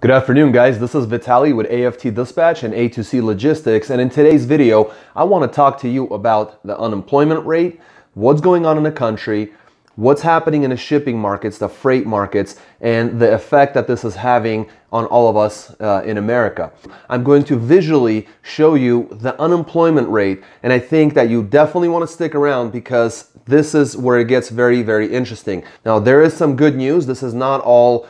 Good afternoon, guys. This is Vitaly with AFT Dispatch and A2C Logistics, and in today's video, I want to talk to you about the unemployment rate, what's going on in the country, what's happening in the shipping markets, the freight markets, and the effect that this is having on all of us in America. I'm going to visually show you the unemployment rate, and I think that you definitely want to stick around because this is where it gets very, very interesting. Now, there is some good news. This is not all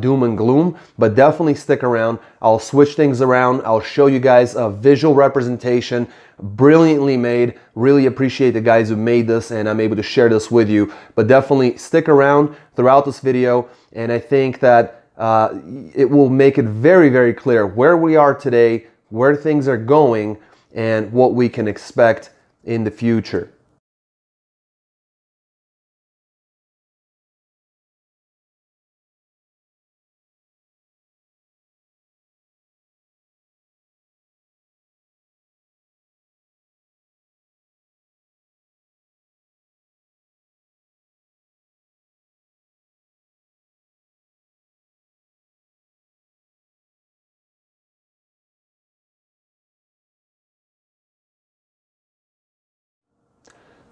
doom and gloom, but definitely stick around. I'll switch things around. I'll show you guys a visual representation, brilliantly made. Really appreciate the guys who made this, and I'm able to share this with you. But definitely stick around throughout this video, and I think that it will make it very, very clear where we are today, where things are going, and what we can expect in the future.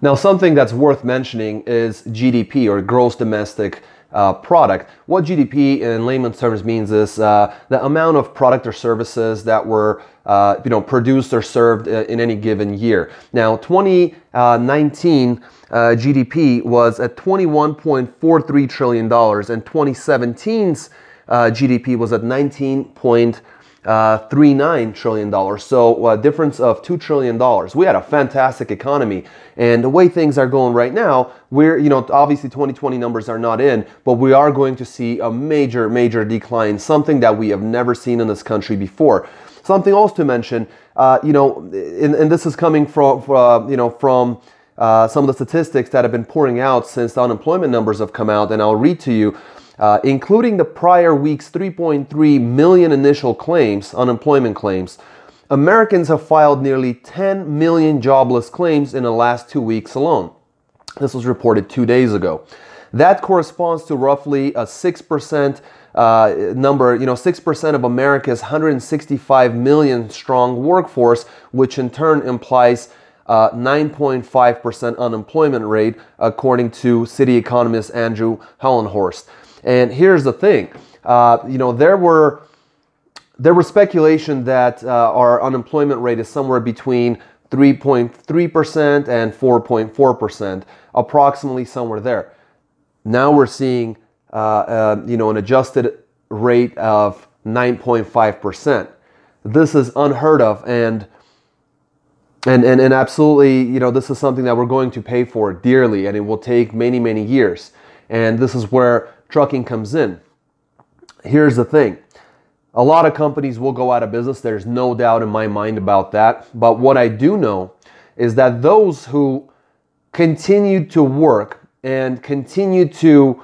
Now, something that's worth mentioning is GDP, or gross domestic product. What GDP in layman's terms means is the amount of product or services that were produced or served in any given year. Now, 2019 GDP was at $21.43 trillion, and 2017's GDP was at $19.39 trillion, so a difference of $2 trillion. We had a fantastic economy, and the way things are going right now, we're, you know, obviously 2020 numbers are not in, but we are going to see a major, major decline, something that we have never seen in this country before. Something else to mention, and this is coming from some of the statistics that have been pouring out since the unemployment numbers have come out, and I'll read to you. Including the prior week's 3.3 million initial claims, unemployment claims, Americans have filed nearly 10 million jobless claims in the last 2 weeks alone. This was reported 2 days ago. That corresponds to roughly a 6% number, 6% of America's 165 million strong workforce, which in turn implies 9.5% unemployment rate, according to city economist Andrew Hollenhorst. And here's the thing, there were speculation that our unemployment rate is somewhere between 3.3% and 4.4%, approximately somewhere there. Now we're seeing, an adjusted rate of 9.5%. This is unheard of, and absolutely, this is something that we're going to pay for dearly, and it will take many, many years. And this is where trucking comes in. Here's the thing. A lot of companies will go out of business. There's no doubt in my mind about that. But what I do know is that those who continue to work and continue to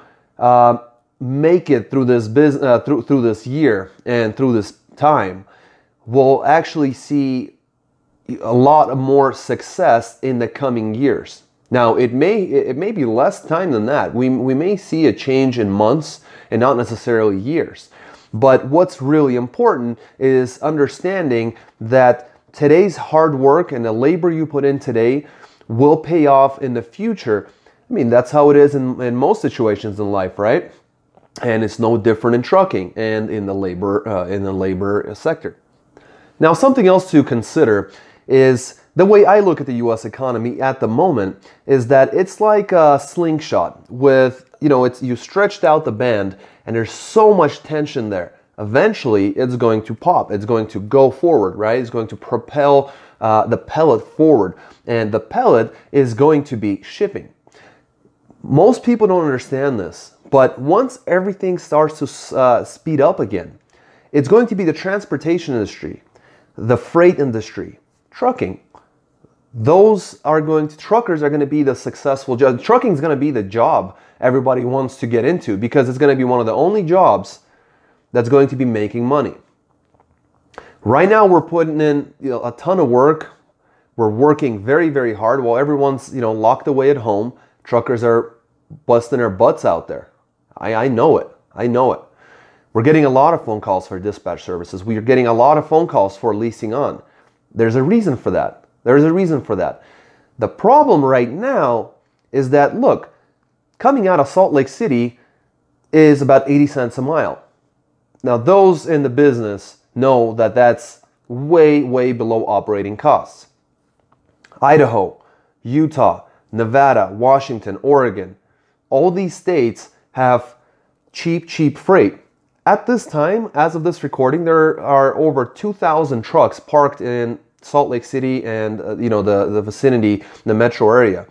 make it through this business, through this year and through this time, will actually see a lot more success in the coming years. Now, it may be less time than that. We may see a change in months and not necessarily years. But what's really important is understanding that today's hard work and the labor you put in today will pay off in the future. I mean, that's how it is in most situations in life, right? And it's no different in trucking and in the labor sector. Now, something else to consider is the way I look at the U.S. economy at the moment is that it's like a slingshot with, you stretched out the band and there's so much tension there. Eventually, it's going to pop. It's going to go forward, right? It's going to propel the pellet forward. And the pellet is going to be shipping. Most people don't understand this, but once everything starts to speed up again, it's going to be the transportation industry, the freight industry, trucking. Truckers are going to be the successful job. Trucking is going to be the job everybody wants to get into because it's going to be one of the only jobs that's going to be making money. Right now, we're putting in a ton of work. We're working very, very hard while everyone's locked away at home. Truckers are busting their butts out there. I know it. We're getting a lot of phone calls for dispatch services. We are getting a lot of phone calls for leasing on. There's a reason for that. There's a reason for that. The problem right now is that, look, coming out of Salt Lake City is about 80 cents a mile. Now, those in the business know that that's way, way below operating costs. Idaho, Utah, Nevada, Washington, Oregon, all these states have cheap, cheap freight. At this time, as of this recording, there are over 2,000 trucks parked in Salt Lake City and the vicinity, the metro area.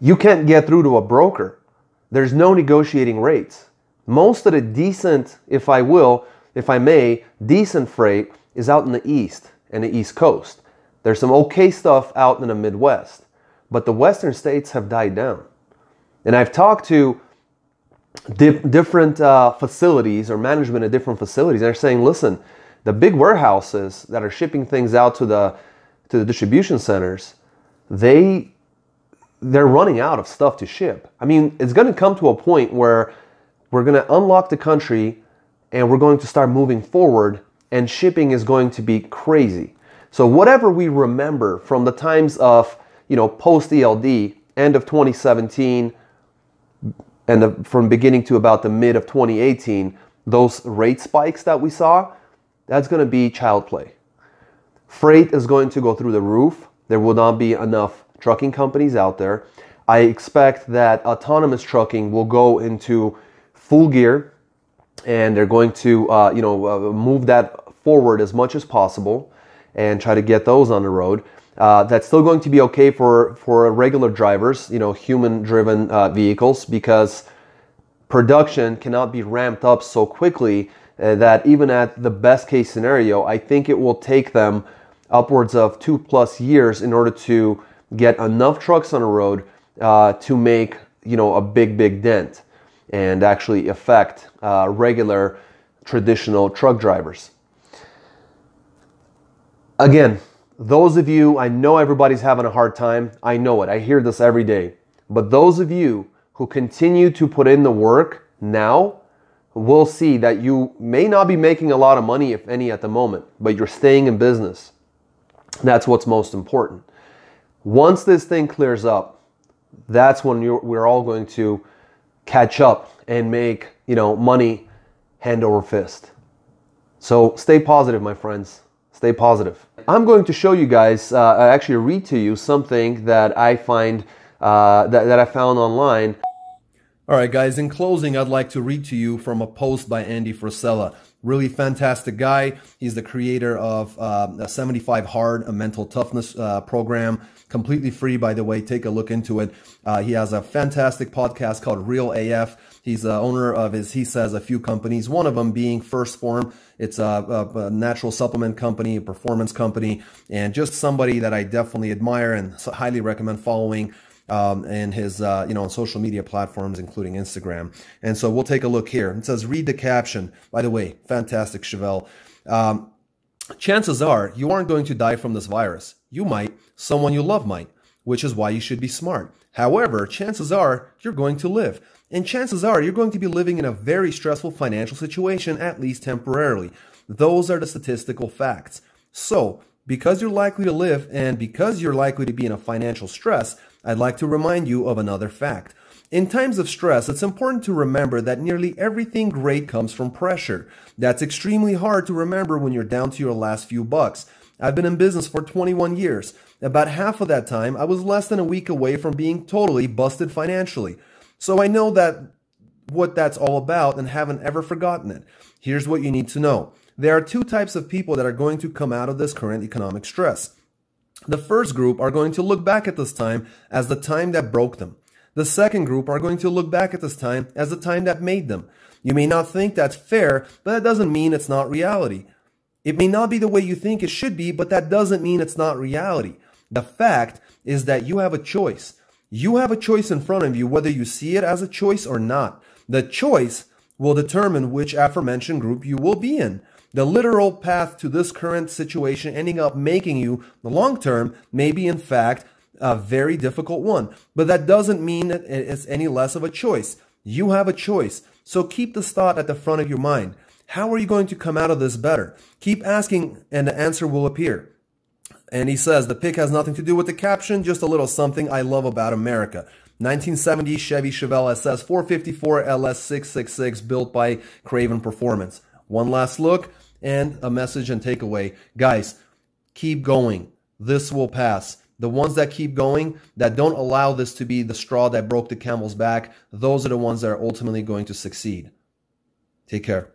You can't get through to a broker. There's no negotiating rates. Most of the decent, decent freight is out in the East and the East Coast. There's some okay stuff out in the Midwest, but the Western states have died down. And I've talked to different facilities or management at different facilities, and they're saying, listen, the big warehouses that are shipping things out to the distribution centers, they're running out of stuff to ship. I mean, it's going to come to a point where we're going to unlock the country and we're going to start moving forward, and shipping is going to be crazy. So whatever we remember from the times of, you know, post-ELD, end of 2017, and from beginning to about the mid of 2018, those rate spikes that we saw, that's going to be child play. Freight is going to go through the roof. There will not be enough trucking companies out there. I expect that autonomous trucking will go into full gear, and they're going to move that forward as much as possible and try to get those on the road. That's still going to be okay for regular drivers, you know, human-driven vehicles, because production cannot be ramped up so quickly that even at the best-case scenario, I think it will take them upwards of 2+ years in order to get enough trucks on the road to make, you know, a big, big dent and actually affect regular, traditional truck drivers. Again, those of you, I know everybody's having a hard time. I know it. I hear this every day. But those of you who continue to put in the work now will see that you may not be making a lot of money, if any, at the moment, but you're staying in business. That's what's most important. Once this thing clears up, that's when we're all going to catch up and make, you know, money hand over fist. So stay positive, my friends. Stay positive. I'm going to show you guys, actually read to you something that I find, that I found online. All right, guys, in closing, I'd like to read to you from a post by Andy Frasella. Really fantastic guy. He's the creator of 75 Hard, a mental toughness program, completely free, by the way. Take a look into it. He has a fantastic podcast called Real AF. He's the owner of his, he says, a few companies, one of them being First Form. It's a natural supplement company, a performance company, and just somebody that I definitely admire and highly recommend following. And his, on social media platforms, including Instagram. And so we'll take a look here. It says, read the caption. By the way, fantastic, Chevelle. Chances are you aren't going to die from this virus. You might. Someone you love might, which is why you should be smart. However, chances are you're going to live. And chances are you're going to be living in a very stressful financial situation, at least temporarily. Those are the statistical facts. So, because you're likely to live and because you're likely to be in a financial stress, I'd like to remind you of another fact. In times of stress, it's important to remember that nearly everything great comes from pressure. That's extremely hard to remember when you're down to your last few bucks. I've been in business for 21 years. About half of that time, I was less than a week away from being totally busted financially. So I know what that's all about and haven't ever forgotten it. Here's what you need to know. There are two types of people that are going to come out of this current economic stress. The first group are going to look back at this time as the time that broke them. The second group are going to look back at this time as the time that made them. You may not think that's fair, but that doesn't mean it's not reality. It may not be the way you think it should be, but that doesn't mean it's not reality. The fact is that you have a choice. You have a choice in front of you, whether you see it as a choice or not. The choice will determine which aforementioned group you will be in. The literal path to this current situation ending up making you, the long term, may be in fact a very difficult one. But that doesn't mean that it's any less of a choice. You have a choice. So keep this thought at the front of your mind. How are you going to come out of this better? Keep asking and the answer will appear. And he says, the pick has nothing to do with the caption, just a little something I love about America. 1970 Chevy Chevelle SS 454 LS 666 built by Craven Performance. One last look and a message and takeaway. Guys, keep going. This will pass. The ones that keep going, that don't allow this to be the straw that broke the camel's back, those are the ones that are ultimately going to succeed. Take care.